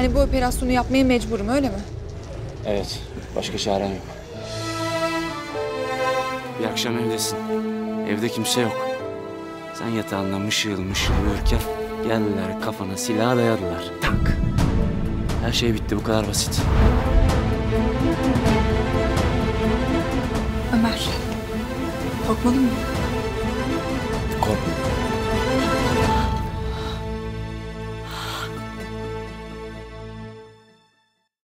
Yani bu operasyonu yapmaya mecburum, öyle mi? Evet, başka çaren yok. Bir akşam evdesin. Evde kimse yok. Sen yatağında mışıl mışıl uyurken geldiler, kafana silahı dayadılar. Tak! Her şey bitti, bu kadar basit. Ömer, korkmadın mı?